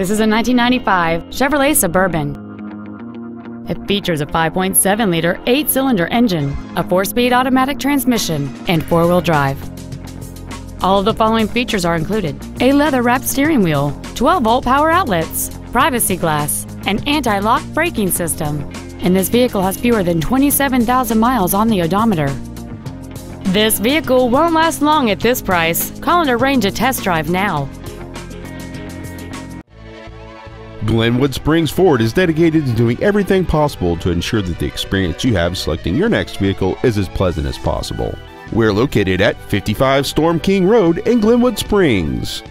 This is a 1995 Chevrolet Suburban. It features a 5.7-liter 8-cylinder engine, a 4-speed automatic transmission, and 4-wheel drive. All of the following features are included: a leather-wrapped steering wheel, 12-volt power outlets, privacy glass, an anti-lock braking system, and this vehicle has fewer than 27,000 miles on the odometer. This vehicle won't last long at this price. Call and arrange a test drive now. Glenwood Springs Ford is dedicated to doing everything possible to ensure that the experience you have selecting your next vehicle is as pleasant as possible. We're located at 55 Storm King Road in Glenwood Springs.